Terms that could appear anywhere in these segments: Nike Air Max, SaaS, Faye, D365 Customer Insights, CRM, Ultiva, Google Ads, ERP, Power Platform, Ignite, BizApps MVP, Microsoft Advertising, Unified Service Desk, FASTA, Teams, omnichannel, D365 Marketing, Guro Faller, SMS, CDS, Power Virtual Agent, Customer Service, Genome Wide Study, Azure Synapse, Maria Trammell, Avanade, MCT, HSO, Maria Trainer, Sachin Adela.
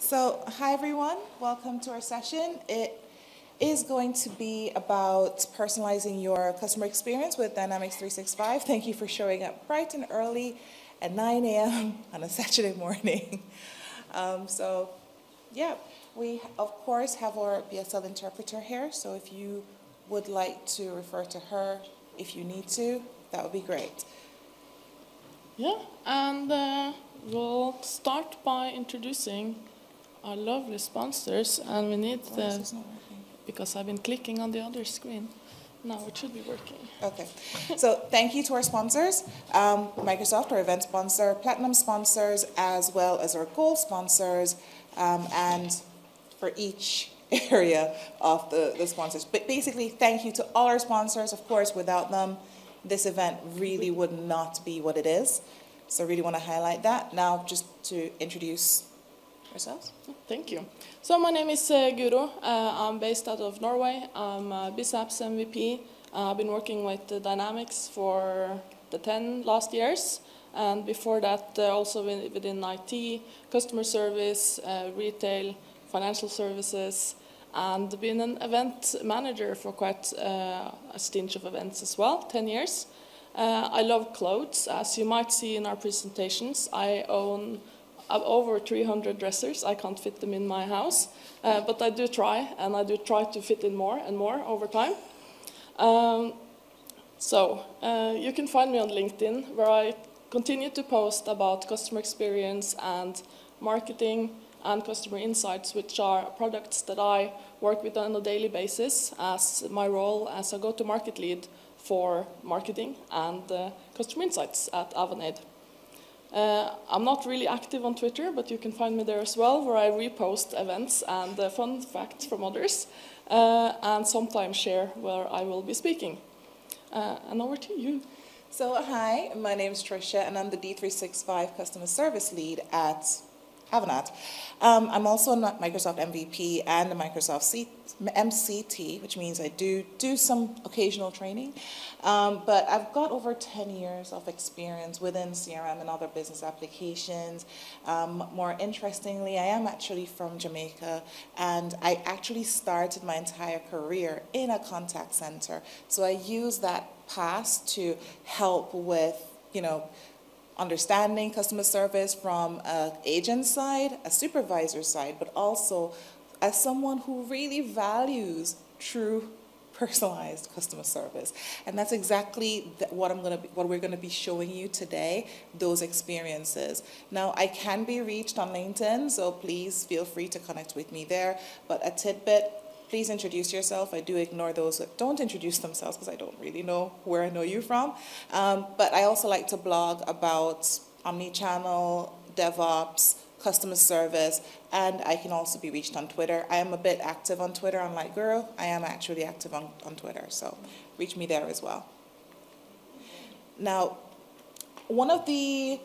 So, hi everyone, welcome to our session. It is going to be about personalizing your customer experience with Dynamics 365. Thank you for showing up bright and early at 9 a.m. on a Saturday morning. Yeah, we of course have our BSL interpreter here, so if you would like to refer to her if you need to, that would be great. Yeah, and we'll start by introducing our lovely sponsors, and we need the, because I've been clicking on the other screen. Now it should be working. Okay, so thank you to our sponsors, Microsoft, our event sponsor, platinum sponsors, as well as our gold sponsors, and for each area of the sponsors. But basically, thank you to all our sponsors. Of course, without them, this event really would not be what it is. So I really want to highlight that. Now, just to introduce ourselves. Thank you. So my name is Guro. I'm based out of Norway. I'm BizApps MVP. I've been working with Dynamics for the 10 last years. And before that, also within IT, customer service, retail, financial services, and been an event manager for quite a stint of events as well, 10 years. I love clothes. As you might see in our presentations, I own over 300 dressers. I can't fit them in my house, but I do try, and I do try to fit in more and more over time. You can find me on LinkedIn, where I continue to post about customer experience and marketing and customer insights, which are products that I work with on a daily basis as my role as a go-to-market lead for marketing and customer insights at Avanade. I'm not really active on Twitter, but you can find me there as well, where I repost events and fun facts from others, and sometimes share where I will be speaking. And over to you. So hi, my name is Tricia, and I'm the D365 Customer Service Lead at Avanade. I'm also a Microsoft MVP and a Microsoft MCT, which means I do some occasional training. But I've got over 10 years of experience within CRM and other business applications. More interestingly, I am actually from Jamaica, and I actually started my entire career in a contact center. So I use that past to help with, you know, understanding customer service from an agent side, a supervisor side, but also as someone who really values true personalized customer service. And that's exactly what we're gonna be showing you today, those experiences. Now, I can be reached on LinkedIn, so please feel free to connect with me there. But a tidbit, please introduce yourself. I do ignore those that don't introduce themselves because I don't really know where I know you from. But I also like to blog about omnichannel, DevOps, customer service, and I can also be reached on Twitter. I am a bit active on Twitter, unlike Guro. I am actually active on Twitter, so reach me there as well. Now, one of the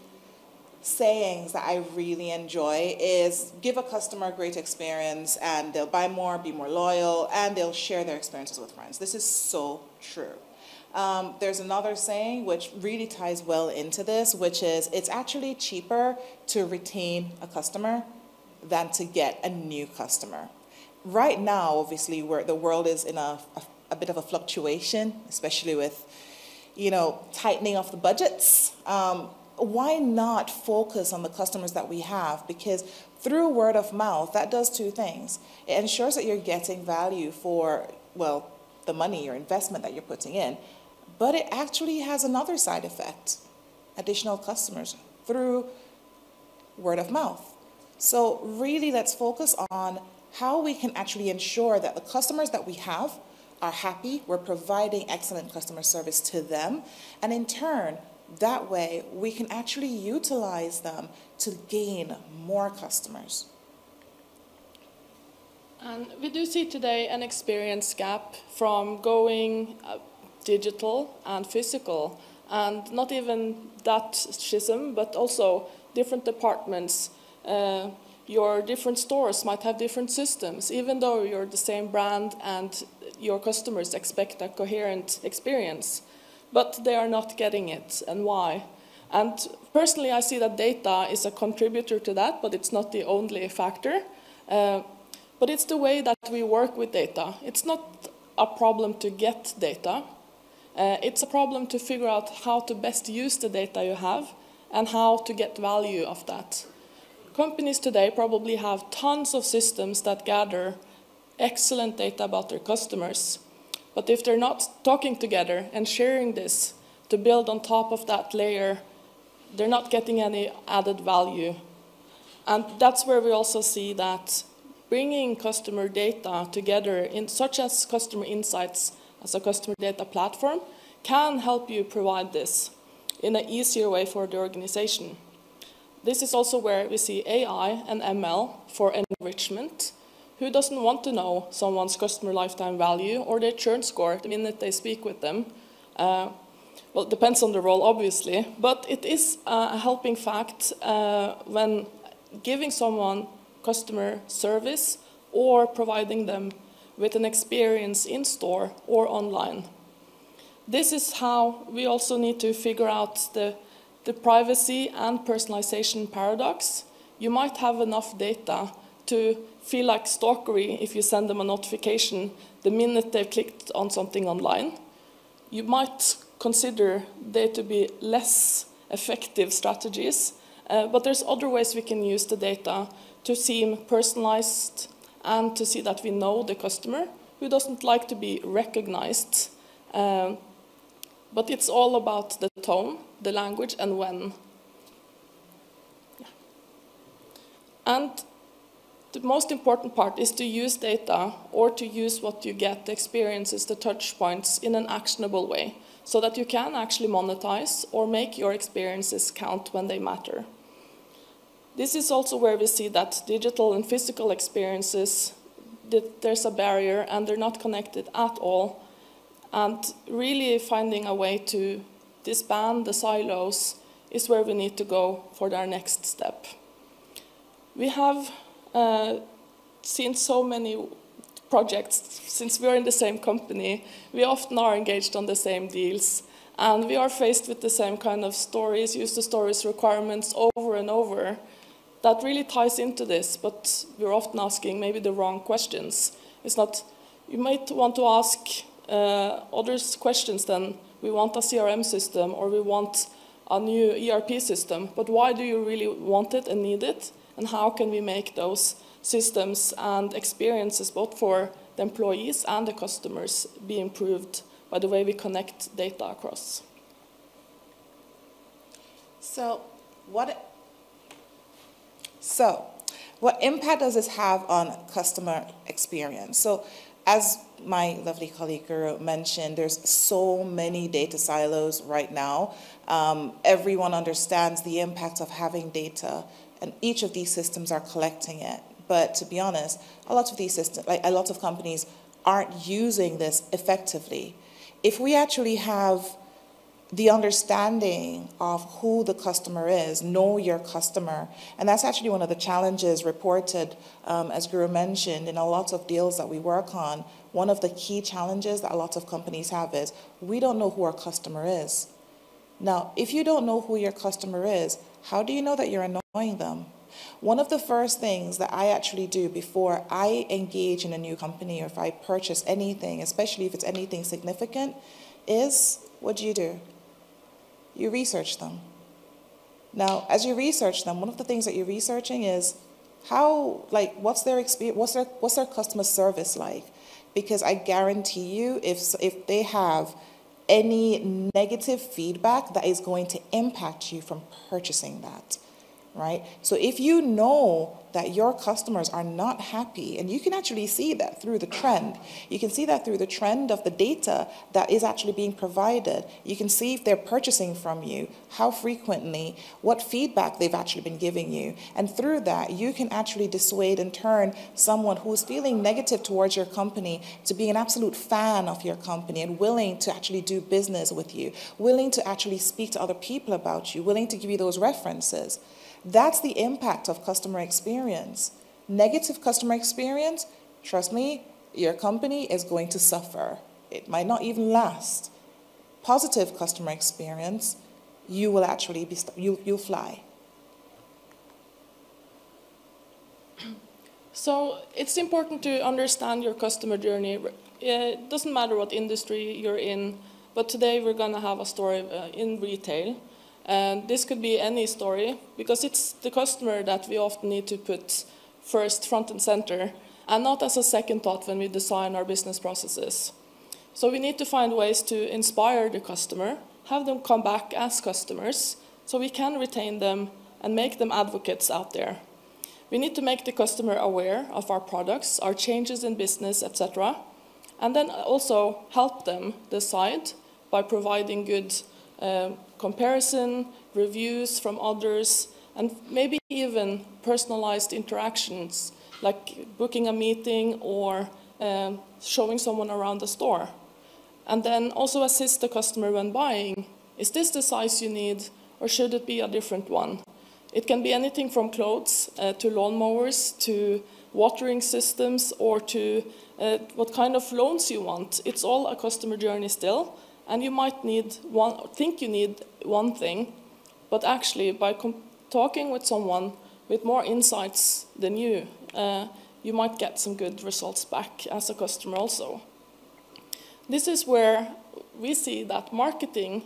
sayings that I really enjoy is give a customer a great experience and they'll buy more, be more loyal, and they'll share their experiences with friends. This is so true. There's another saying which really ties well into this, which is it's actually cheaper to retain a customer than to get a new customer. Right now, obviously, where the world is in a bit of a fluctuation, especially with, you know, tightening of the budgets. Why not focus on the customers that we have? Because through word of mouth, that does two things. It ensures that you're getting value for, well, the money or investment that you're putting in, but it actually has another side effect, additional customers through word of mouth. So really, let's focus on how we can actually ensure that the customers that we have are happy, we're providing excellent customer service to them, and in turn, that way, we can actually utilize them to gain more customers. And we do see today an experience gap from going digital and physical, and not even that schism, but also different departments. Your different stores might have different systems, even though you're the same brand and your customers expect a coherent experience. But they are not getting it, and why? And personally, I see that data is a contributor to that, but it's not the only factor. But it's the way that we work with data. It's not a problem to get data. It's a problem to figure out how to best use the data you have and how to get value of that. Companies today probably have tons of systems that gather excellent data about their customers. But if they're not talking together and sharing this to build on top of that layer, they're not getting any added value. And that's where we also see that bringing customer data together, such as Customer Insights as a customer data platform, can help you provide this in an easier way for the organization. This is also where we see AI and ML for enrichment. Who doesn't want to know someone's customer lifetime value or their churn score the minute they speak with them? Well, it depends on the role, obviously, but it is a helping fact when giving someone customer service or providing them with an experience in store or online. This is how we also need to figure out the privacy and personalization paradox. You might have enough data to feel like stalkery if you send them a notification the minute they've clicked on something online. You might consider there to be less effective strategies, but there's other ways we can use the data to seem personalized and to see that we know the customer, who doesn't like to be recognized. But it's all about the tone, the language, and when. Yeah. And the most important part is to use data, or to use what you get, the experiences, the touch points, in an actionable way, so that you can actually monetize or make your experiences count when they matter. This is also where we see that digital and physical experiences, there's a barrier and they're not connected at all. And really finding a way to disband the silos is where we need to go for our next step. We have seen so many projects. Since we're in the same company, we often are engaged on the same deals. And we are faced with the same kind of stories, user stories, requirements over and over. That really ties into this, but we're often asking maybe the wrong questions. It's not, you might want to ask other questions than, we want a CRM system or we want a new ERP system, but why do you really want it and need it? And how can we make those systems and experiences, both for the employees and the customers, be improved by the way we connect data across? So what impact does this have on customer experience? So as my lovely colleague Guro mentioned, there's so many data silos right now. Everyone understands the impact of having data, and each of these systems are collecting it. But to be honest, a lot of these systems, like a lot of companies, aren't using this effectively. If we actually have the understanding of who the customer is, know your customer. And that's actually one of the challenges reported, as Guro mentioned, in a lot of deals that we work on. One of the key challenges that a lot of companies have is, we don't know who our customer is. Now, if you don't know who your customer is, how do you know that you're annoying them? One of the first things that I actually do before I engage in a new company, or if I purchase anything, especially if it's anything significant, is, what do? You research them. Now, as you research them, one of the things that you're researching is how, like, what's their experience, what's their customer service like? Because I guarantee you, if they have any negative feedback, that is going to impact you from purchasing that, right? So if you know that your customers are not happy, and you can actually see that through the trend. You can see that through the trend of the data that is actually being provided. You can see if they're purchasing from you, how frequently, what feedback they've actually been giving you. And through that, you can actually dissuade and turn someone who's feeling negative towards your company to be an absolute fan of your company and willing to actually do business with you, willing to actually speak to other people about you, willing to give you those references. That's the impact of customer experience. Negative customer experience, trust me, your company is going to suffer. It might not even last. Positive customer experience, you will actually be, you'll fly. So it's important to understand your customer journey. It doesn't matter what industry you're in, but today we're going to have a story in retail. And this could be any story, because it's the customer that we often need to put first, front and center, and not as a second thought when we design our business processes. So we need to find ways to inspire the customer, have them come back as customers, so we can retain them and make them advocates out there. We need to make the customer aware of our products, our changes in business, etc. And then also help them decide by providing good comparison, reviews from others, and maybe even personalized interactions, like booking a meeting or showing someone around the store. And then also assist the customer when buying. Is this the size you need, or should it be a different one? It can be anything from clothes to lawnmowers, to watering systems, or to what kind of loans you want. It's all a customer journey still, and you might need one, think you need one thing, but actually by talking with someone with more insights than you, you might get some good results back as a customer also. This is where we see that marketing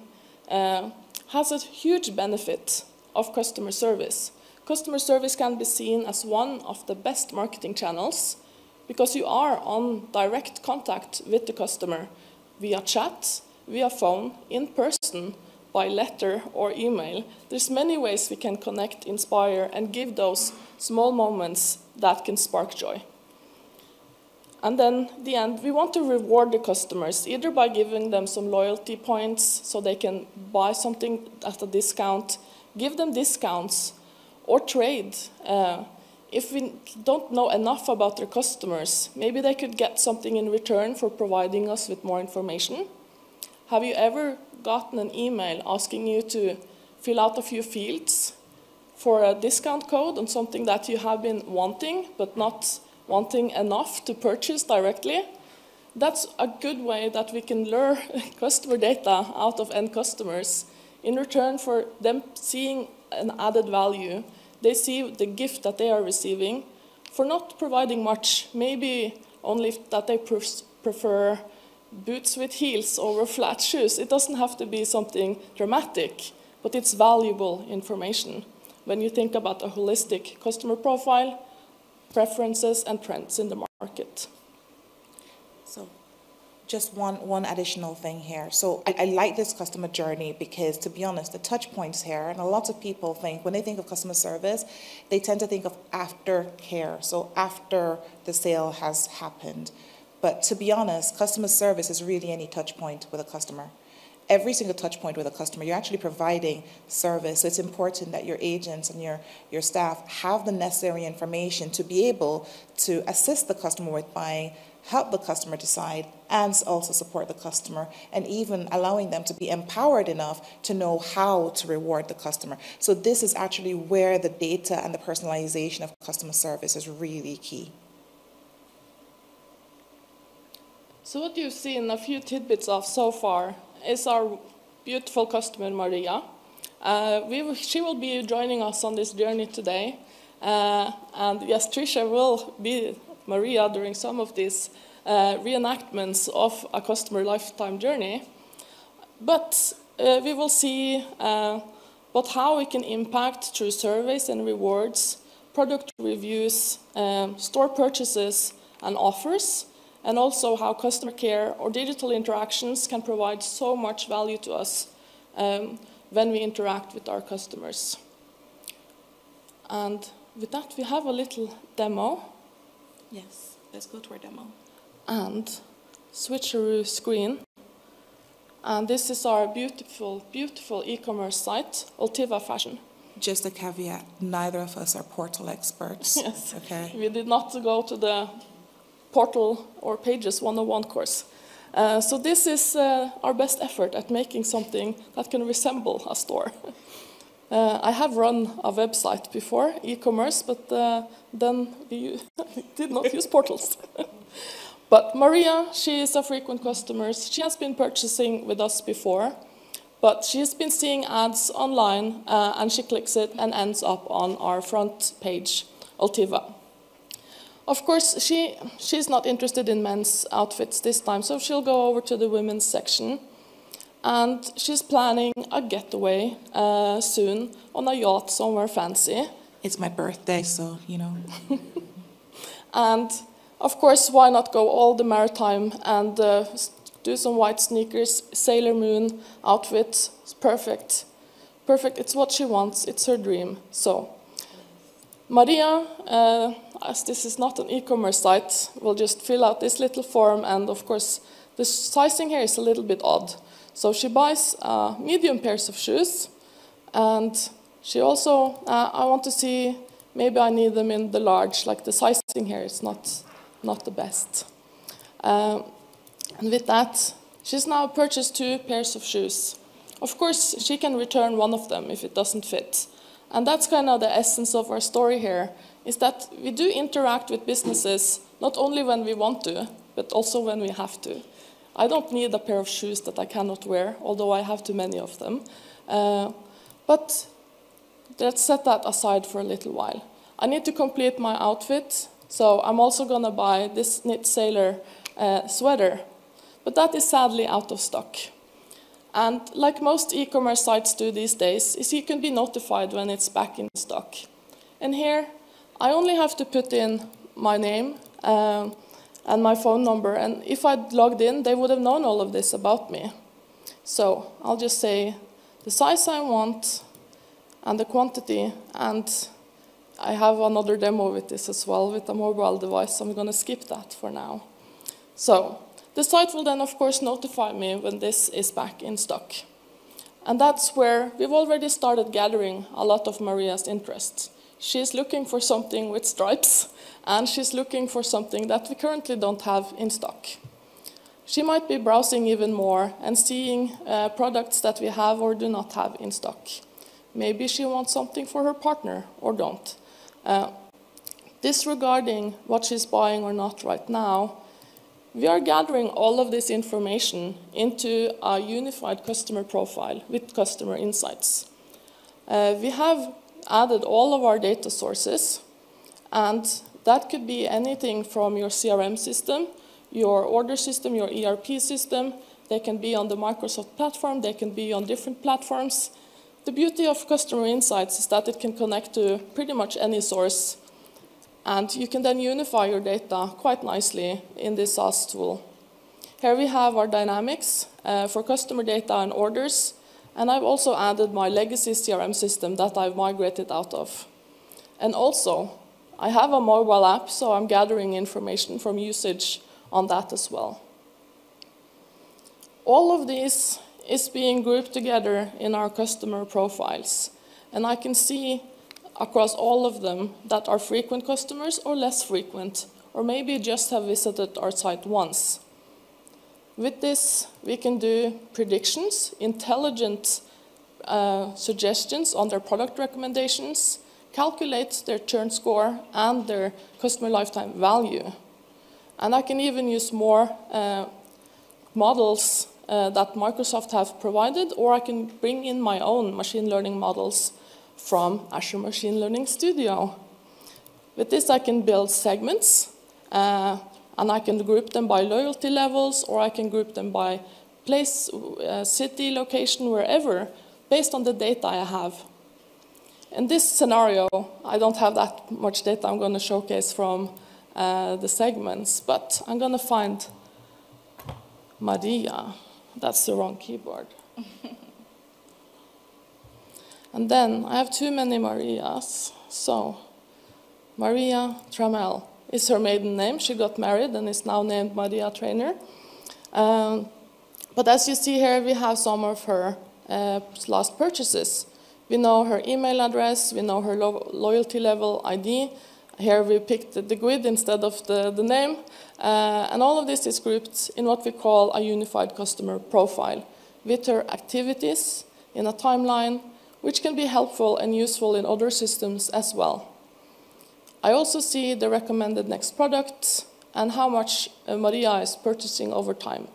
has a huge benefit of customer service. Customer service can be seen as one of the best marketing channels, because you are on direct contact with the customer via chat, via phone, in person, by letter or email. There's many ways we can connect, inspire, and give those small moments that can spark joy. And then at the end, we want to reward the customers, either by giving them some loyalty points so they can buy something at a discount, give them discounts, or trade. If we don't know enough about their customers, maybe they could get something in return for providing us with more information. Have you ever gotten an email asking you to fill out a few fields for a discount code on something that you have been wanting, but not wanting enough to purchase directly? That's a good way that we can lure customer data out of end customers. In return for them seeing an added value, they see the gift that they are receiving for not providing much, maybe only that they prefer boots with heels over flat shoes. It doesn't have to be something dramatic, but it's valuable information when you think about a holistic customer profile, preferences, and trends in the market. So, just one additional thing here. So I like this customer journey because, to be honest, the touch points here, and a lot of people think, when they think of customer service, they tend to think of aftercare, so after the sale has happened. But to be honest, customer service is really any touch point with a customer. Every single touch point with a customer, you're actually providing service. So it's important that your agents and your staff have the necessary information to be able to assist the customer with buying, help the customer decide, and also support the customer, and even allowing them to be empowered enough to know how to reward the customer. So this is actually where the data and the personalization of customer service is really key. So what you've seen a few tidbits of so far is our beautiful customer, Maria. She will be joining us on this journey today. And yes, Tricia will be Maria during some of these reenactments of a customer lifetime journey. But we will see how we can impact through surveys and rewards, product reviews, store purchases and offers, and also how customer care or digital interactions can provide so much value to us when we interact with our customers. And with that, we have a little demo. Yes, let's go to our demo. And switcheroo screen. And this is our beautiful, beautiful e-commerce site, Altiva Fashion. Just a caveat, neither of us are portal experts. Yes, okay. We did not go to the portal or pages 101 course. So this is our best effort at making something that can resemble a store. I have run a website before, e-commerce, but then we did not use portals. But Maria, she is a frequent customer. She has been purchasing with us before, But she's been seeing ads online, and she clicks it and ends up on our front page, Ultiva. Of course, she's not interested in men's outfits this time, so she'll go over to the women's section. And she's planning a getaway soon on a yacht somewhere fancy. It's my birthday, so, you know. And, of course, why not go all the maritime and do some white sneakers, Sailor Moon outfit. It's perfect. Perfect. It's what she wants. It's her dream. So, Maria, as this is not an e-commerce site, we'll just fill out this little form. And, of course, the sizing here is a little bit odd. So she buys medium pairs of shoes, and she also, I want to see, maybe I need them in the large, like the sizing here is not the best. And with that, she's now purchased 2 pairs of shoes. Of course, she can return one of them if it doesn't fit. And that's kind of the essence of our story here, is that we do interact with businesses, not only when we want to, but also when we have to. I don't need a pair of shoes that I cannot wear, although I have too many of them. But let's set that aside for a little while. I need to complete my outfit, so I'm also going to buy this knit sailor sweater. But that is sadly out of stock. And like most e-commerce sites do these days, is you can be notified when it's back in stock. And here, I only have to put in my name, and my phone number, and if I'd logged in, they would have known all of this about me. So I'll just say the size I want and the quantity, and I have another demo with this as well with a mobile device, so I'm going to skip that for now. So the site will then, of course, notify me when this is back in stock. And that's where we've already started gathering a lot of Maria's interests. She's looking for something with stripes, and she's looking for something that we currently don't have in stock. She might be browsing even more and seeing products that we have or do not have in stock. Maybe she wants something for her partner or don't. Disregarding what she's buying or not right now, we are gathering all of this information into a unified customer profile with customer insights. We have added all of our data sources, and that could be anything from your CRM system, your order system, your ERP system. They can be on the Microsoft platform, they can be on different platforms. The beauty of Customer Insights is that it can connect to pretty much any source, and you can then unify your data quite nicely in this SaaS tool. Here we have our Dynamics for customer data and orders. And I've also added my legacy CRM system that I've migrated out of. And also, I have a mobile app, so I'm gathering information from usage on that as well. All of this is being grouped together in our customer profiles. And I can see across all of them that are frequent customers or less frequent, or maybe just have visited our site once. With this, we can do predictions, intelligent suggestions on their product recommendations, calculate their churn score and their customer lifetime value. And I can even use more models that Microsoft have provided, or I can bring in my own machine learning models from Azure Machine Learning Studio. With this, I can build segments. And I can group them by loyalty levels, or I can group them by place, city, location, wherever, based on the data I have. In this scenario, I don't have that much data I'm going to showcase from the segments, but I'm going to find Maria. That's the wrong keyboard. And then I have too many Marias, so Maria Trammell is her maiden name. She got married and is now named Maria Trainer. But as you see here, we have some of her last purchases. We know her email address, we know her loyalty level ID. Here we picked the GUID instead of the name. And all of this is grouped in what we call a unified customer profile with her activities in a timeline, which can be helpful and useful in other systems as well. I also see the recommended next product and how much Maria is purchasing over time.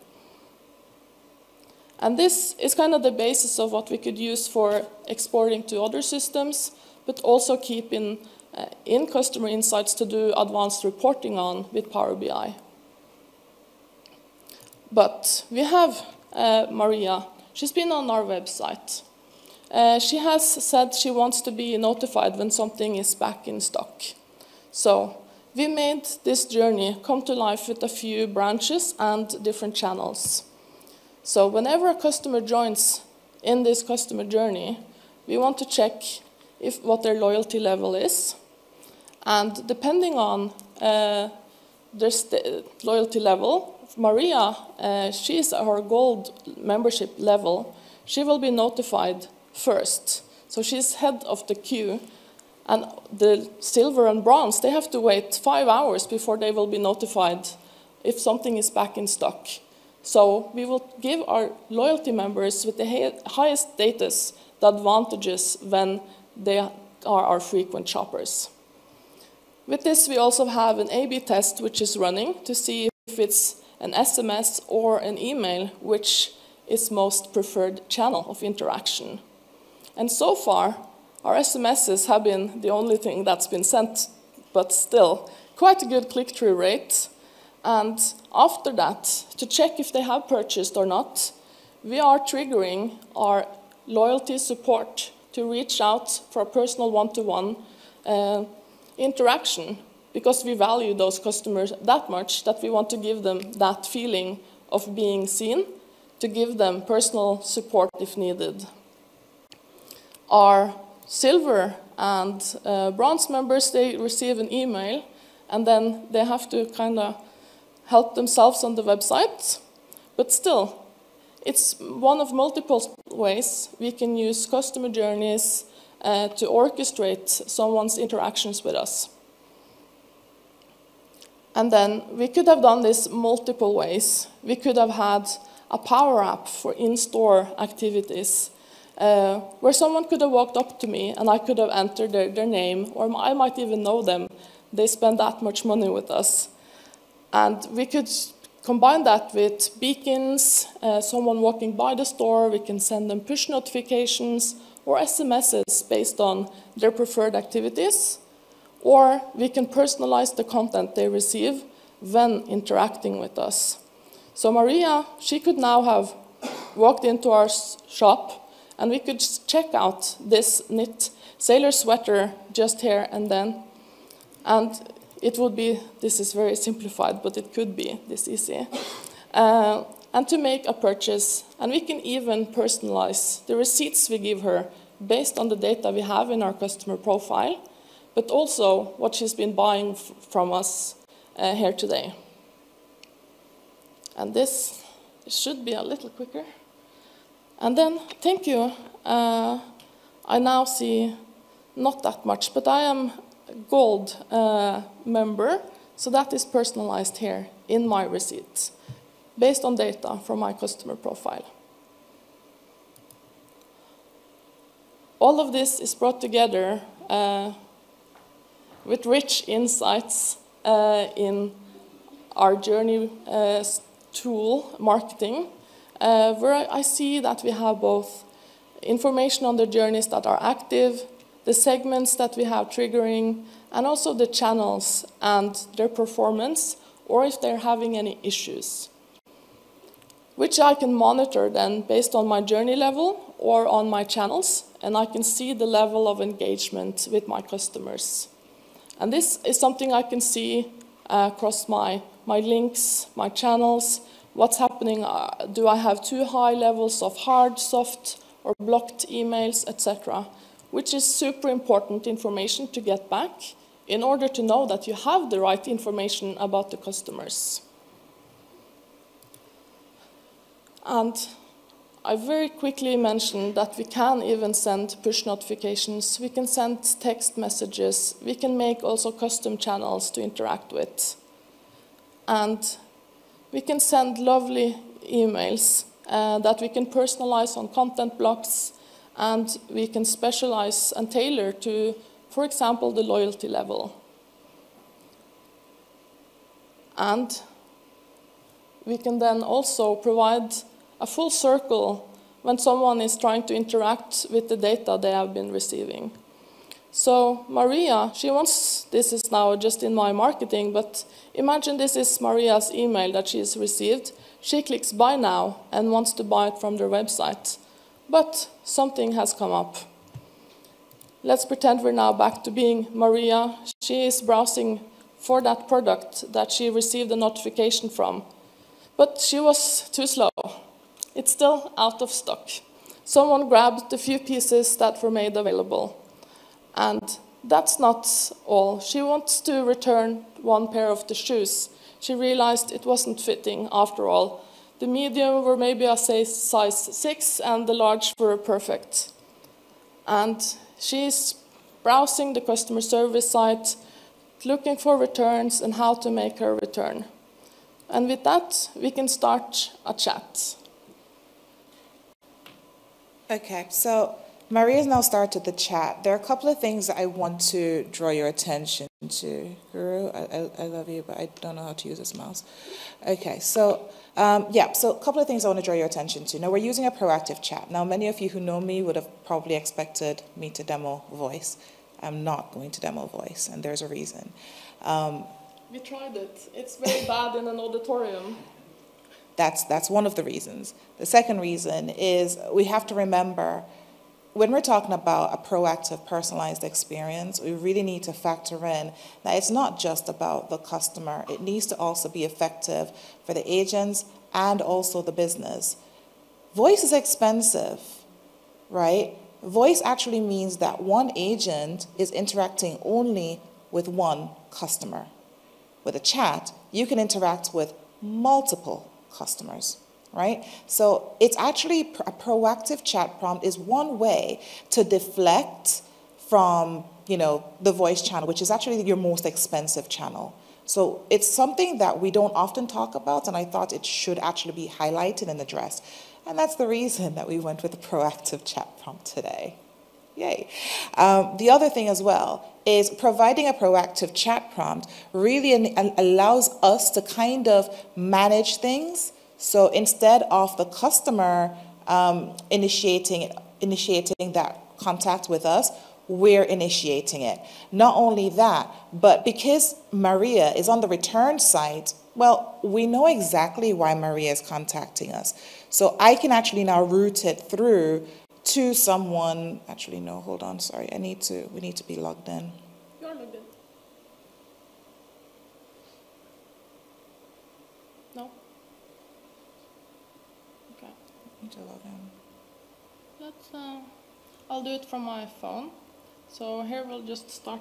And this is kind of the basis of what we could use for exporting to other systems, but also keep in Customer Insights to do advanced reporting on with Power BI. But we have Maria. She's been on our website. She has said she wants to be notified when something is back in stock. So we made this journey come to life with a few branches and different channels. So whenever a customer joins in this customer journey, we want to check what their loyalty level is. And depending on their loyalty level, Maria, she is our gold membership level. She will be notified first. So she's head of the queue. And the silver and bronze, they have to wait 5 hours before they will be notified if something is back in stock. So we will give our loyalty members with the highest status the advantages when they are our frequent shoppers. With this, we also have an A/B test which is running to see if it's an SMS or an email which is most preferred channel of interaction. And so far, our SMSs have been the only thing that's been sent, but still, quite a good click-through rate. And after that, to check if they have purchased or not, we are triggering our loyalty support to reach out for a personal one-to-one interaction, because we value those customers that much that we want to give them that feeling of being seen, to give them personal support if needed. Our silver and bronze members, they receive an email, and then they have to kind of help themselves on the website. But still, it's one of multiple ways we can use customer journeys to orchestrate someone's interactions with us. And then we could have done this multiple ways. We could have had a Power App for in-store activities, where someone could have walked up to me and I could have entered their name, or I might even know them. They spend that much money with us. And we could combine that with beacons, someone walking by the store, we can send them push notifications or SMSs based on their preferred activities, or we can personalize the content they receive when interacting with us. So Maria, she could now have walked into our shop and we could check out this knit sailor sweater just here and then. And it would be, this is very simplified, but it could be this easy. And to make a purchase, and we can even personalize the receipts we give her based on the data we have in our customer profile, but also what she's been buying from us here today. And this should be a little quicker. And then, thank you. I now see not that much, but I am gold member, so that is personalized here in my receipts based on data from my customer profile. All of this is brought together with rich insights in our journey tool marketing, where I see that we have both information on the journeys that are active, the segments that we have triggering, and also the channels and their performance, or if they're having any issues, which I can monitor then based on my journey level or on my channels, and I can see the level of engagement with my customers. And this is something I can see across my links, my channels, what's happening, do I have too high levels of hard, soft, or blocked emails, etc., which is super important information to get back in order to know that you have the right information about the customers. And I very quickly mentioned that we can even send push notifications, we can send text messages, we can make also custom channels to interact with. And we can send lovely emails that we can personalize on content blocks, and we can specialize and tailor to, for example, the loyalty level. And we can then also provide a full circle when someone is trying to interact with the data they have been receiving. So Maria, she wants, this is now just in my marketing, but imagine this is Maria's email that she has received. She clicks buy now and wants to buy it from their website. But something has come up. Let's pretend we're now back to being Maria. She is browsing for that product that she received a notification from. But she was too slow. It's still out of stock. Someone grabbed the few pieces that were made available. And that's not all. She wants to return one pair of the shoes. She realized it wasn't fitting after all. The medium were maybe a size 6 and the large were perfect. And she's browsing the customer service site, looking for returns and how to make her return. And with that, we can start a chat. Okay, so Maria's now started the chat. There are a couple of things that I want to draw your attention to. Guro, I love you, but I don't know how to use this mouse. Okay, so so a couple of things I want to draw your attention to. Now, we're using a proactive chat. Now, many of you who know me would have probably expected me to demo voice. I'm not going to demo voice, and there's a reason. We tried it. It's very bad in an auditorium. That's one of the reasons. The second reason is we have to remember, when we're talking about a proactive, personalized experience, we really need to factor in that it's not just about the customer. It needs to also be effective for the agents and also the business. Voice is expensive, right? Voice actually means that one agent is interacting only with one customer. With a chat, you can interact with multiple customers. Right? So it's actually a proactive chat prompt is one way to deflect from, you know, the voice channel, which is actually your most expensive channel. So it's something that we don't often talk about, and I thought it should actually be highlighted and addressed. And that's the reason that we went with the proactive chat prompt today. Yay. The other thing as well is providing a proactive chat prompt really allows us to kind of manage things. So instead of the customer initiating that contact with us, we're initiating it. Not only that, but because Maria is on the return site, well, we know exactly why Maria is contacting us. So I can actually now route it through to someone. Actually, no, hold on, sorry. We need to be logged in. You're logged in. No? Okay. I need to log in. I'll do it from my phone. So here we'll just start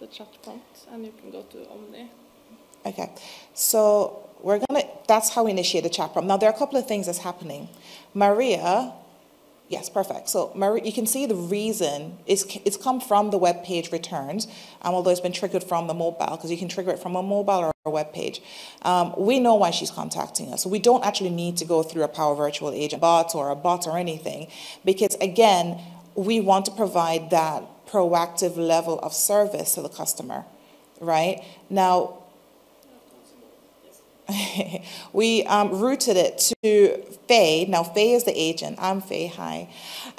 the chat prompt and you can go to Omni. Okay, so that's how we initiate the chat prompt. Now there are a couple of things that's happening. Maria, yes, perfect. So Maria, you can see the reason it's come from the web page returns, although it's been triggered from the mobile, because you can trigger it from a mobile or a web page. We know why she's contacting us. So we don't actually need to go through a Power Virtual Agent bot or anything, because again, we want to provide that proactive level of service to the customer, right? Now, we routed it to Faye. Now, Faye is the agent. I'm Faye, hi.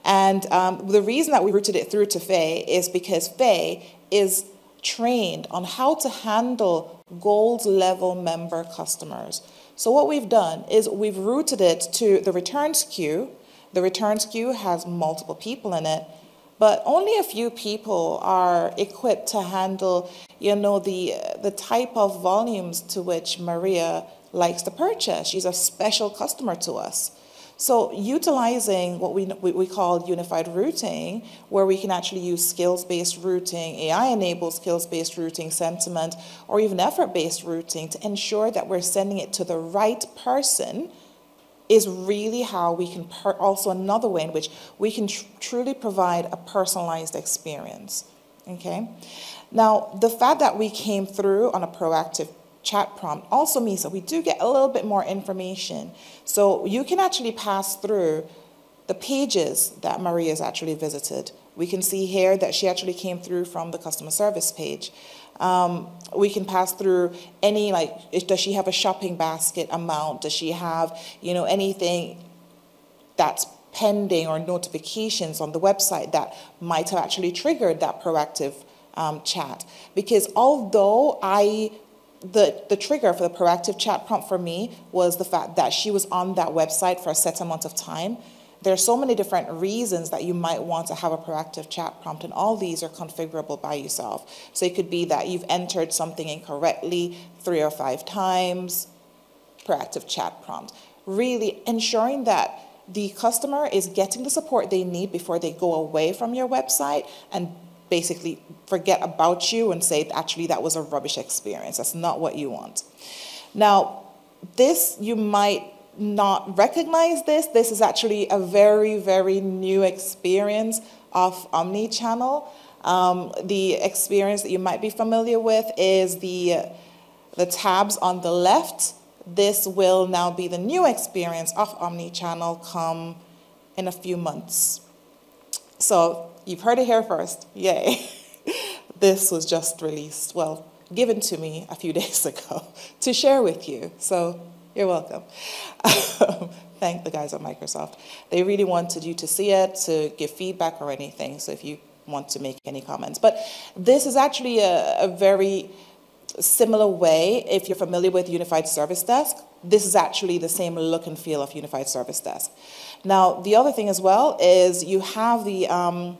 And the reason that we routed it through to Faye is because Faye is trained on how to handle gold level member customers. So what we've done is we've routed it to the returns queue. The returns queue has multiple people in it, but only a few people are equipped to handle, you know, the type of volumes to which Maria likes to purchase. She's a special customer to us. So utilizing what we call unified routing, where we can actually use skills-based routing, AI-enabled skills-based routing, sentiment, or even effort-based routing to ensure that we're sending it to the right person, is really how we can, also another way in which we can truly provide a personalized experience, okay? Now, the fact that we came through on a proactive chat prompt also means that we do get a little bit more information. So you can actually pass through the pages that Maria's actually visited. We can see here that she actually came through from the customer service page. We can pass through does she have a shopping basket amount? Does she have, you know, anything that's pending or notifications on the website that might have actually triggered that proactive chat. Because although the trigger for the proactive chat prompt for me was the fact that she was on that website for a set amount of time, there are so many different reasons that you might want to have a proactive chat prompt, and all these are configurable by yourself. So it could be that you've entered something incorrectly 3 or 5 times, proactive chat prompt. Really ensuring that the customer is getting the support they need before they go away from your website and basically forget about you and say, actually, that was a rubbish experience. That's not what you want. Now, this, you might not recognize this. This is actually a very, very new experience of omnichannel. The experience that you might be familiar with is the tabs on the left. This will now be the new experience of omnichannel come in a few months. So you've heard it here first, yay. This was just released, well, given to me a few days ago to share with you, so you're welcome. Thank the guys at Microsoft. They really wanted you to see it, to give feedback or anything, so if you want to make any comments. But this is actually a very similar way. If you're familiar with Unified Service Desk, this is actually the same look and feel of Unified Service Desk. Now, the other thing as well is you have the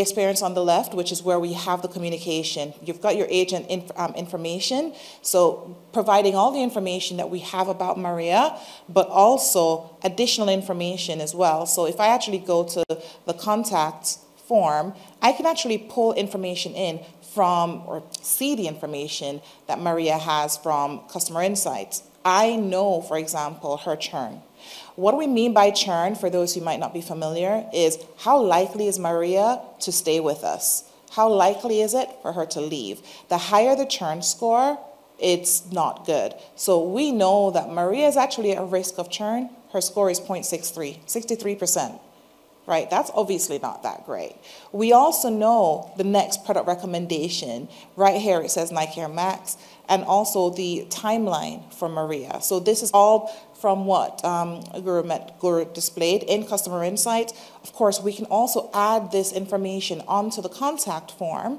experience on the left, which is where we have the communication. You've got your agent information, so providing all the information that we have about Maria, but also additional information as well. So if I actually go to the contact form, I can actually pull information in from, or see the information that Maria has from Customer Insights. I know, for example, her churn. What we mean by churn, for those who might not be familiar, is how likely is Maria to stay with us? How likely is it for her to leave? The higher the churn score, it's not good. So we know that Maria is actually at risk of churn. Her score is 0.63, 63%. Right, that's obviously not that great. We also know the next product recommendation. Right here it says Nike Air Max, and also the timeline for Maria. So this is all from what Guro displayed in Customer Insights. Of course, we can also add this information onto the contact form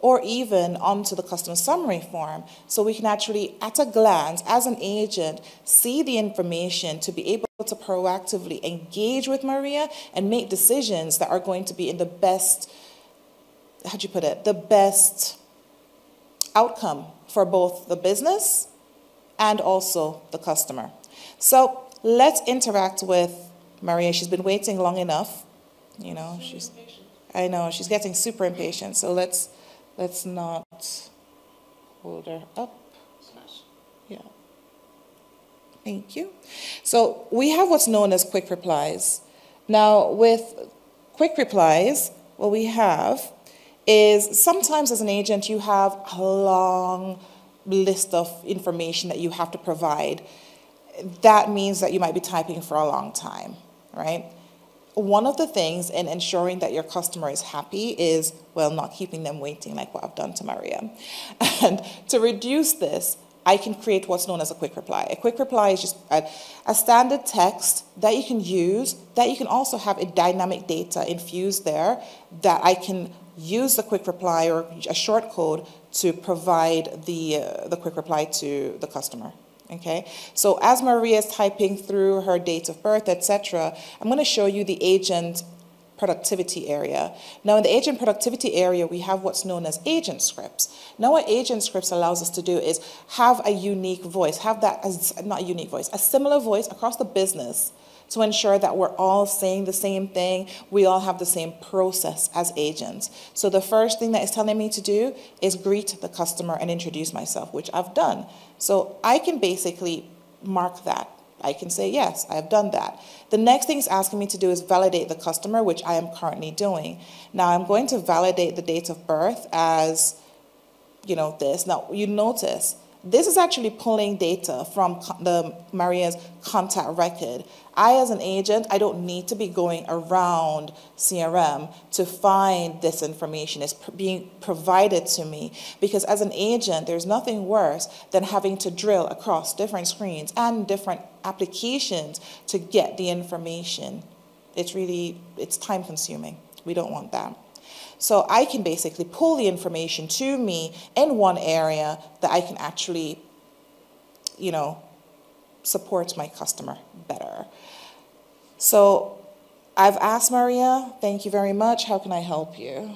or even onto the customer summary form, so we can actually, at a glance, as an agent, see the information to be able to proactively engage with Maria and make decisions that are going to be in the best, how do you put it, the best outcome for both the business and also the customer. So let's interact with Maria. She's been waiting long enough. You know, she's getting super impatient, so let's not hold her up. Yeah. Thank you. So we have what's known as quick replies. Now, with quick replies, what we have is sometimes as an agent, you have a long list of information that you have to provide. That means that you might be typing for a long time, right? One of the things in ensuring that your customer is happy is, well, not keeping them waiting like what I've done to Maria. And to reduce this, I can create what's known as a quick reply. A quick reply is just a standard text that you can use, that you can also have a dynamic data infused there, that I can use the quick reply or a short code to provide the quick reply to the customer. Okay, so as Maria is typing through her date of birth, etc., I'm going to show you the agent productivity area. Now, in the agent productivity area, we have what's known as agent scripts. Now, what agent scripts allows us to do is have a unique voice, have that, as not a unique voice, a similar voice across the business, to ensure that we're all saying the same thing, we all have the same process as agents. So the first thing that it's telling me to do is greet the customer and introduce myself, which I've done. So I can basically mark that. I can say, yes, I've done that. The next thing it's asking me to do is validate the customer, which I am currently doing. Now I'm going to validate the date of birth as, you know, this. Now you notice This is actually pulling data from Maria's contact record. I, as an agent, I don't need to be going around CRM to find this information. It's being provided to me, because as an agent, there's nothing worse than having to drill across different screens and different applications to get the information. It's really, it's time consuming. We don't want that. So I can basically pull the information to me in one area that I can actually, you know, support my customer better. So I've asked Maria, thank you very much, how can I help you?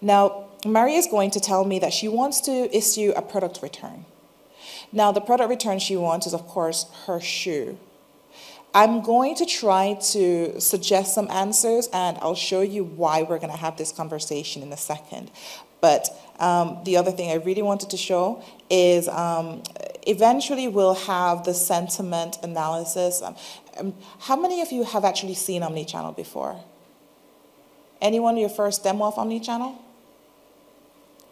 Now, Maria is going to tell me that she wants to issue a product return. Now, the product return she wants is, of course, her shoe. I'm going to try to suggest some answers, and I'll show you why we're going to have this conversation in a second. But the other thing I really wanted to show is eventually we'll have the sentiment analysis. How many of you have actually seen omnichannel before? Anyone your first demo of omnichannel?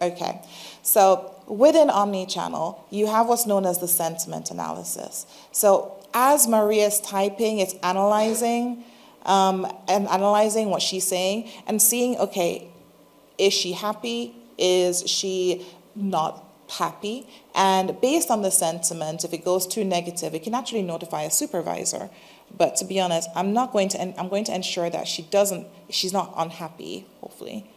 Okay, so within omnichannel, you have what's known as the sentiment analysis. So as Maria's typing, it's analyzing and analyzing what she's saying and seeing, okay, is she happy? Is she not happy? And based on the sentiment, if it goes too negative, it can actually notify a supervisor. But to be honest, I'm going to ensure that she's not unhappy, hopefully.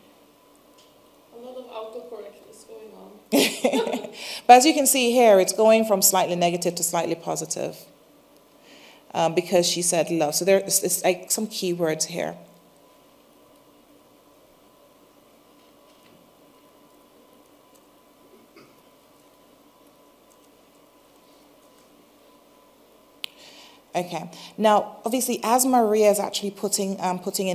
A lot of autocorrection is going on. But as you can see here, it's going from slightly negative to slightly positive. Because she said love. So it's like some keywords here. Okay. Now, obviously, as Maria is actually putting in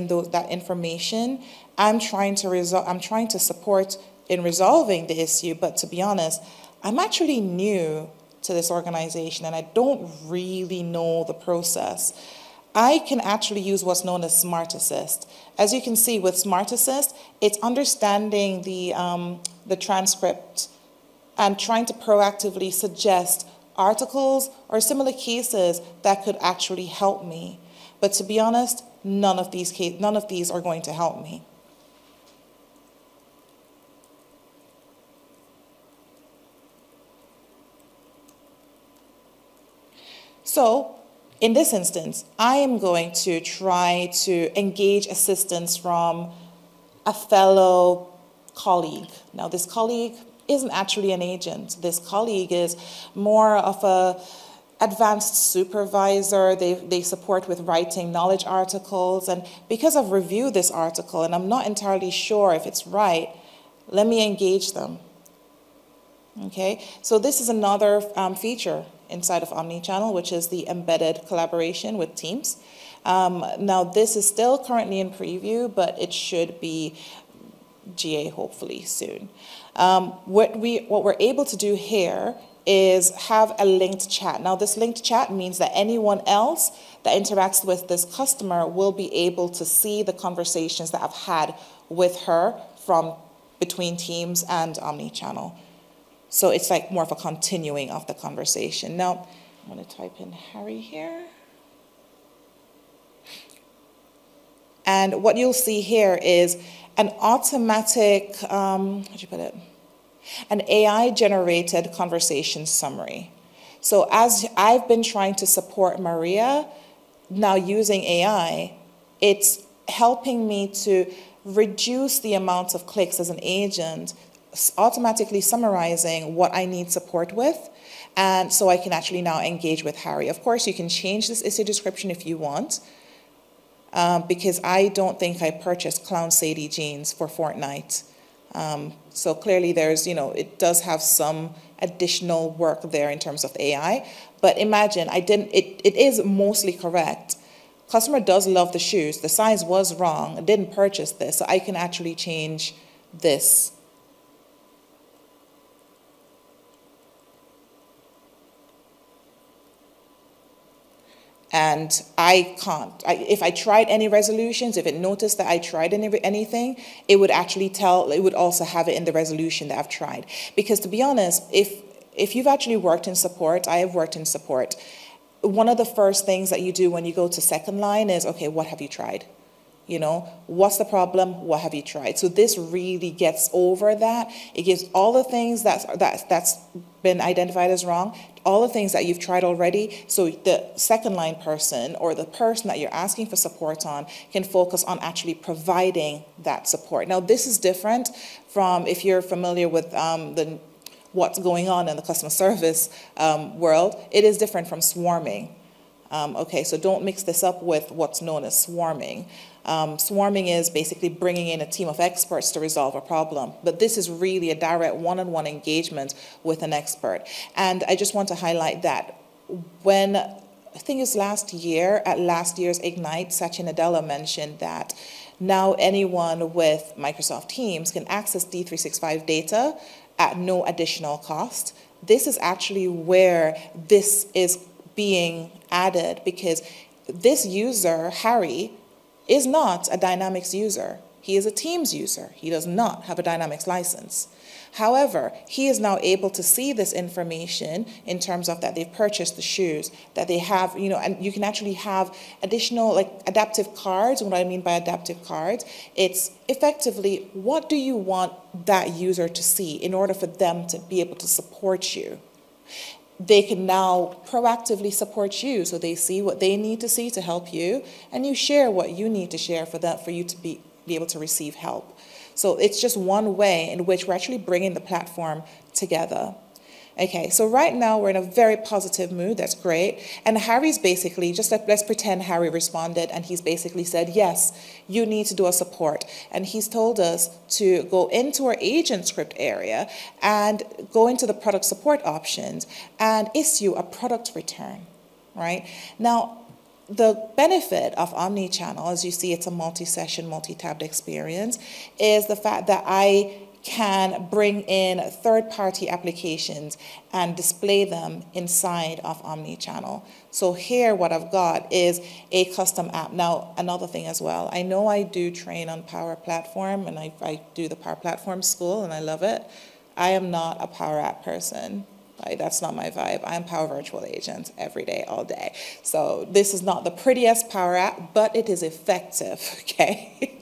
that information, I'm trying to support in resolving the issue. But to be honest, I'm actually new to this organization, and I don't really know the process. I can actually use what's known as Smart Assist. As you can see with Smart Assist, it's understanding the transcript and trying to proactively suggest articles or similar cases that could actually help me. But to be honest, none of these are going to help me. So, in this instance, I am going to try to engage assistance from a fellow colleague. Now, this colleague isn't actually an agent. This colleague is more of an advanced supervisor. They support with writing knowledge articles. And because I've reviewed this article and I'm not entirely sure if it's right, let me engage them. Okay, so this is another feature inside of omnichannel, which is the embedded collaboration with Teams. Now, this is still currently in preview, but it should be GA hopefully soon. What we're able to do here is have a linked chat. Now, this linked chat means that anyone else that interacts with this customer will be able to see the conversations that I've had with her from between Teams and omnichannel. So it's like more of a continuing of the conversation. Now, I'm going to type in Harry here. And what you'll see here is an automatic, how'd you put it? An AI-generated conversation summary. So as I've been trying to support Maria, now using AI, it's helping me to reduce the amount of clicks as an agent, automatically summarizing what I need support with, and so I can actually now engage with Harry. Of course, you can change this issue description if you want, because I don't think I purchased Clown Sadie jeans for Fortnite. So clearly there's, you know, it does have some additional work there in terms of AI, but imagine I didn't, it is mostly correct. Customer does love the shoes, the size was wrong, I didn't purchase this, so I can actually change this. And I can't. If I tried any resolutions, if it noticed that I tried anything, it would actually tell, it would also have it in the resolution that I've tried. Because to be honest, if you've actually worked in support, I have worked in support, one of the first things that you do when you go to second line is, okay, what have you tried? You know, what's the problem? What have you tried? So this really gets over that. It gives all the things that's been identified as wrong, all the things that you've tried already, so the second line person or the person that you're asking for support on can focus on actually providing that support. Now, this is different from, if you're familiar with what's going on in the customer service world, it is different from swarming. Okay, so don't mix this up with what's known as swarming. Swarming is basically bringing in a team of experts to resolve a problem, but this is really a direct one-on-one engagement with an expert. And I just want to highlight that when, I think it was last year, at last year's Ignite, Sachin Adela mentioned that now anyone with Microsoft Teams can access D365 data at no additional cost. This is actually where this is being added, because this user, Harry, is not a Dynamics user. He is a Teams user. He does not have a Dynamics license. However, he is now able to see this information in terms of that they've purchased the shoes, that they have, you know, and you can actually have additional, like, adaptive cards. What I mean by adaptive cards, it's effectively, what do you want that user to see in order for them to be able to support you? They can now proactively support you, so they see what they need to see to help you, and you share what you need to share for that, for you to be able to receive help. So it's just one way in which we're actually bringing the platform together. Okay, so right now we're in a very positive mood, that's great. And Harry's basically, just let's pretend Harry responded and he's basically said, yes, you need to do a support. And he's told us to go into our agent script area and go into the product support options and issue a product return, right? Now, the benefit of omnichannel, as you see, it's a multi-session, multi-tabbed experience, is the fact that I can bring in third-party applications and display them inside of omnichannel. So here what I've got is a custom app. Now, another thing as well, I know I do train on Power Platform, and I do the Power Platform school, and I love it. I am not a Power App person. Like, that's not my vibe. I'm Power Virtual Agent every day, all day. So this is not the prettiest Power App, but it is effective, okay?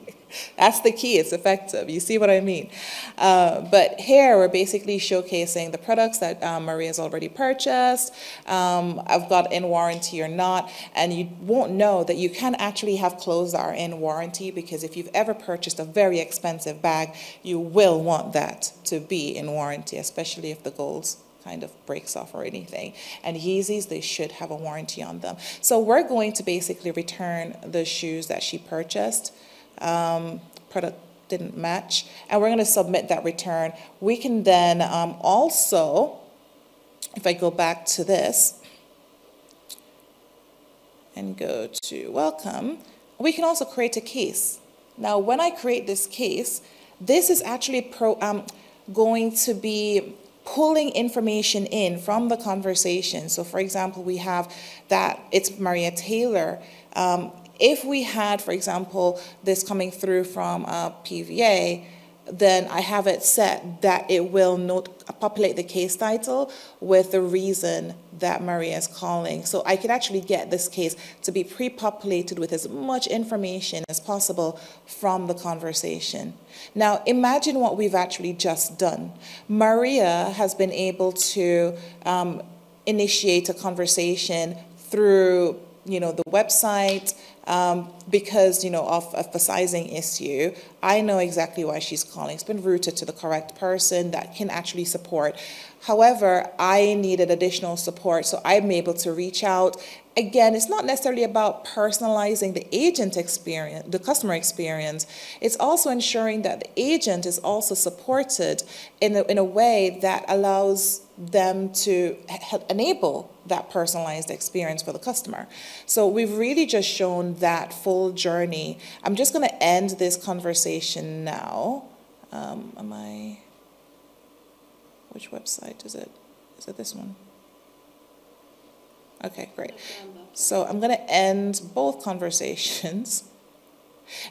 That's the key, it's effective. You see what I mean? But here we're basically showcasing the products that Maria's already purchased. I've got in warranty or not, and you won't know that you can actually have clothes that are in warranty, because if you've ever purchased a very expensive bag, you will want that to be in warranty, especially if the gold's kind of breaks off or anything. And Yeezys, they should have a warranty on them. So we're going to basically return the shoes that she purchased. Product didn't match, and we're going to submit that return. We can then also, if I go back to this and go to welcome, we can also create a case. Now, when I create this case, this is actually going to be pulling information in from the conversation. So, for example, we have that it's Maria Taylor. If we had, for example, this coming through from a PVA, then I have it set that it will populate the case title with the reason that Maria is calling. So I could actually get this case to be pre-populated with as much information as possible from the conversation. Now, imagine what we've actually just done. Maria has been able to initiate a conversation through, you know, the website, because, you know, of the sizing issue. I know exactly why she's calling. It's been routed to the correct person that can actually support. However, I needed additional support, so I'm able to reach out. Again, it's not necessarily about personalizing the agent experience, the customer experience. It's also ensuring that the agent is also supported in a way that allows them to enable that personalized experience for the customer. So we've really just shown that full journey. I'm just going to end this conversation now. Which website is it? Is it this one? Okay, great. So I'm going to end both conversations.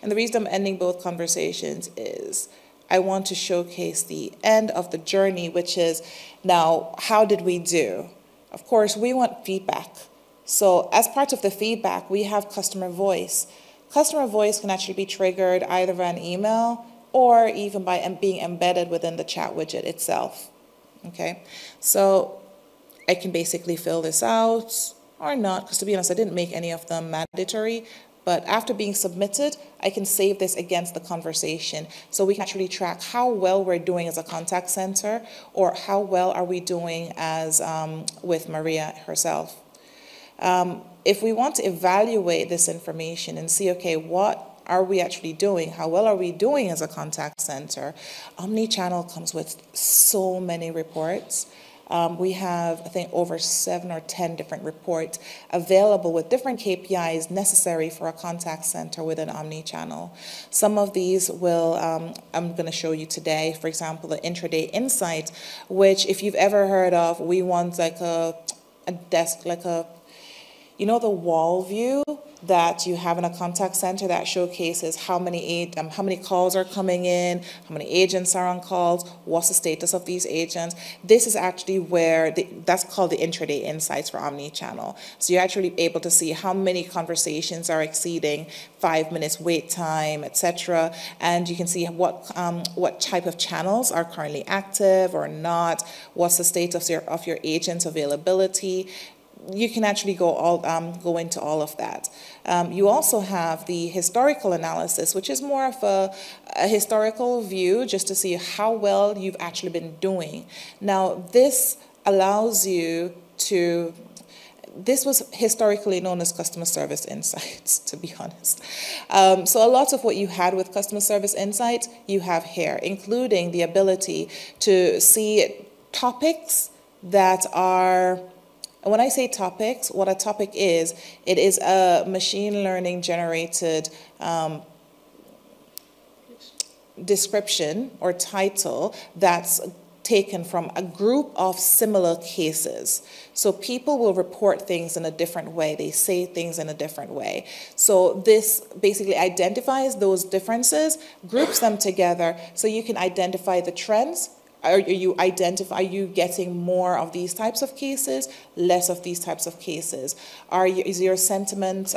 And the reason I'm ending both conversations is I want to showcase the end of the journey, which is now, how did we do? Of course, we want feedback. So as part of the feedback, we have customer voice. Customer voice can actually be triggered either by an email or even by being embedded within the chat widget itself. Okay, so I can basically fill this out or not, because to be honest, I didn't make any of them mandatory. But after being submitted, I can save this against the conversation. So we can actually track how well we're doing as a contact center, or how well are we doing as with Maria herself. If we want to evaluate this information and see, okay, what are we actually doing? How well are we doing as a contact center? Omnichannel comes with so many reports. We have, I think, over 7 or 10 different reports available with different KPIs necessary for a contact center with an omnichannel. Some of these will, I'm going to show you today, for example, the intraday insight, which if you've ever heard of, we want like a desk, like a, you know, the wall view that you have in a contact center that showcases how many calls are coming in, how many agents are on calls, what's the status of these agents. This is actually where, that's called the intraday insights for omnichannel. So you're actually able to see how many conversations are exceeding 5 minutes wait time, etc. And you can see what type of channels are currently active or not, what's the status of your agent's availability. You can actually go into all of that. You also have the historical analysis, which is more of a historical view just to see how well you've actually been doing. Now, this allows you to... This was historically known as customer service insights, to be honest. So a lot of what you had with customer service insights, you have here, including the ability to see topics that are... And when I say topics, what a topic is, it is a machine learning generated description or title that's taken from a group of similar cases. So people will report things in a different way. They say things in a different way. So this basically identifies those differences, groups them together, so you can identify the trends. Are you getting more of these types of cases, less of these types of cases? Is your sentiment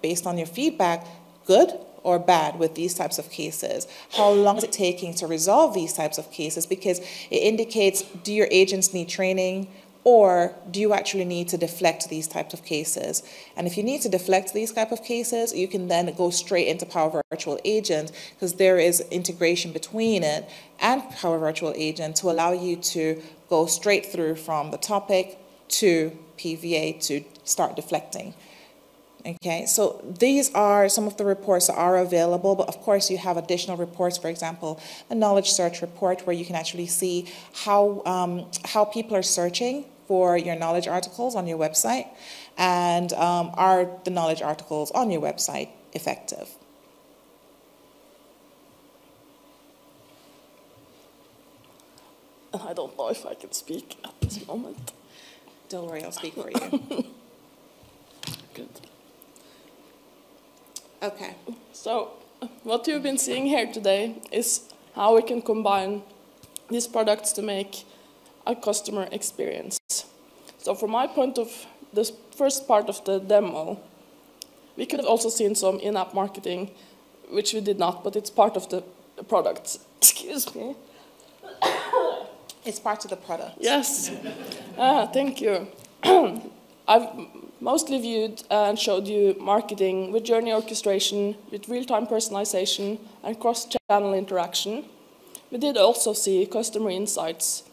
based on your feedback good or bad with these types of cases? How long is it taking to resolve these types of cases? Because it indicates, do your agents need training, or do you actually need to deflect these types of cases? And if you need to deflect these type of cases, you can then go straight into Power Virtual Agent, because there is integration between it and Power Virtual Agent to allow you to go straight through from the topic to PVA to start deflecting. Okay, so these are some of the reports that are available, but of course you have additional reports, for example, a knowledge search report where you can actually see how people are searching for your knowledge articles on your website, and are the knowledge articles on your website effective? I don't know if I can speak at this moment. Don't worry, I'll speak for you. Good. Okay. So what you've been seeing here today is how we can combine these products to make a customer experience. So from my point of this first part of the demo, we could have also seen some in-app marketing, which we did not, but it's part of the product. Excuse me. It's part of the product. Yes. Thank you. I've mostly viewed and showed you marketing with journey orchestration, with real-time personalization and cross-channel interaction. We did also see customer insights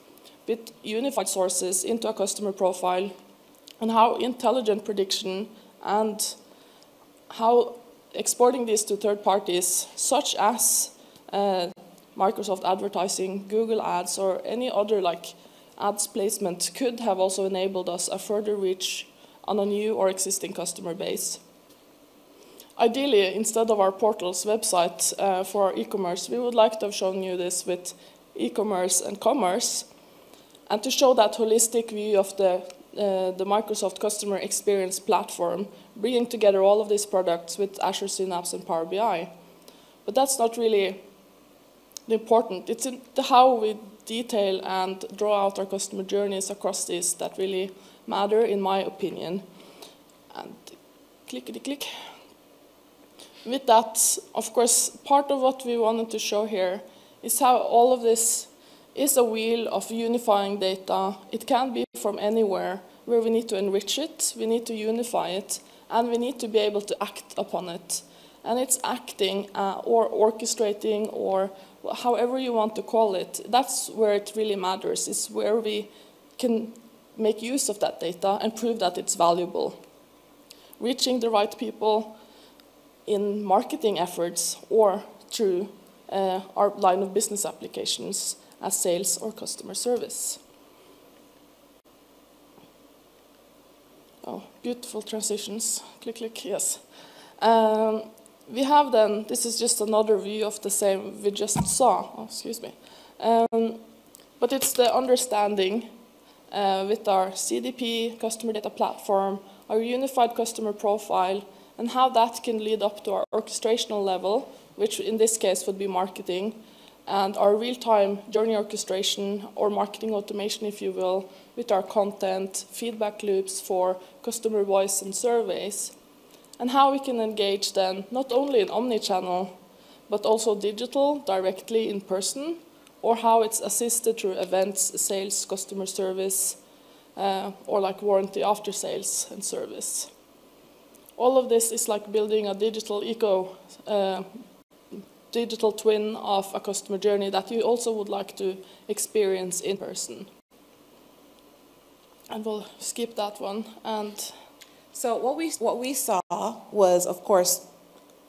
with unified sources into a customer profile, and how intelligent prediction and how exporting this to third parties such as Microsoft Advertising, Google Ads, or any other like ads placement could have also enabled us a further reach on a new or existing customer base. Ideally, instead of our portal's website for our e-commerce, we would like to have shown you this with e-commerce and commerce, and to show that holistic view of the the Microsoft Customer Experience Platform, bringing together all of these products with Azure Synapse and Power BI. But that's not really important. It's in the how we detail and draw out our customer journeys across these that really matter, in my opinion. And clickety-click. With that, of course, part of what we wanted to show here is how all of this is a wheel of unifying data. It can be from anywhere, where we need to enrich it, we need to unify it, and we need to be able to act upon it. And it's acting or orchestrating, or however you want to call it. That's where it really matters. It's where we can make use of that data and prove that it's valuable. Reaching the right people in marketing efforts or through our line of business applications as sales or customer service. Oh, beautiful transitions. Click, click, yes. We have then, this is just another view of the same we just saw. Oh, excuse me. But it's the understanding with our CDP, customer data platform, our unified customer profile, and how that can lead up to our orchestrational level, which in this case would be marketing, and our real-time journey orchestration or marketing automation, if you will, with our content, feedback loops for customer voice and surveys, and how we can engage then not only in omnichannel, but also digital, directly in person, or how it's assisted through events, sales, customer service, or like warranty after sales and service. All of this is like building a digital digital twin of a customer journey that you also would like to experience in person. And we'll skip that one. And so what we saw was, of course,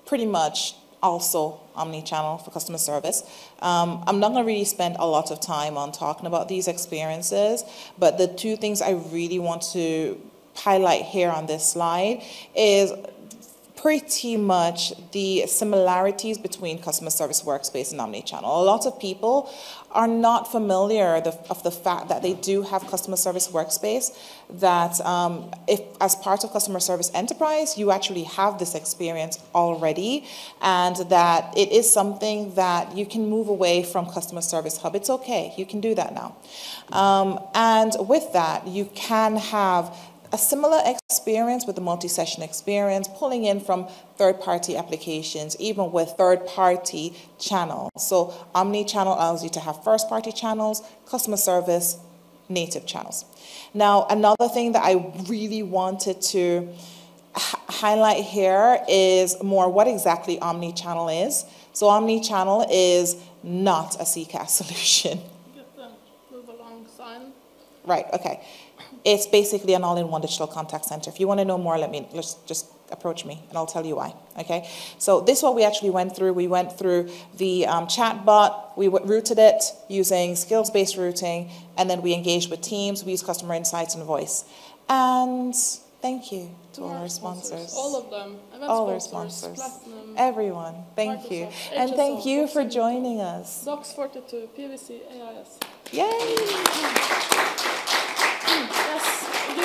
pretty much also omnichannel for customer service. I'm not going to really spend a lot of time on talking about these experiences, but the two things I really want to highlight here on this slide is pretty much the similarities between customer service workspace and omnichannel. A lot of people are not familiar of the fact that they do have customer service workspace, that if as part of customer service enterprise, you actually have this experience already, and that it is something that you can move away from customer service hub. It's okay, you can do that now. And with that, you can have a similar experience with the multi-session experience, pulling in from third-party applications, even with third-party channels. So omni-channel allows you to have first-party channels, customer service, native channels. Now, another thing that I really wanted to highlight here is more what exactly omni-channel is. So omni-channel is not a CCaaS solution. Get the move along sign. Right, okay. It's basically an all-in-one digital contact center. If you want to know more, let's just approach me, and I'll tell you why. Okay. So this is what we actually went through. We went through the chat bot. We routed it using skills-based routing, and then we engaged with Teams. We used Customer Insights and voice. And thank you to all our sponsors. All of them. All our sponsors. Platinum, everyone. Thank Microsoft, you. HSO, and thank you for joining us. Docs 42, PVC, AIS. Yay! Yes, give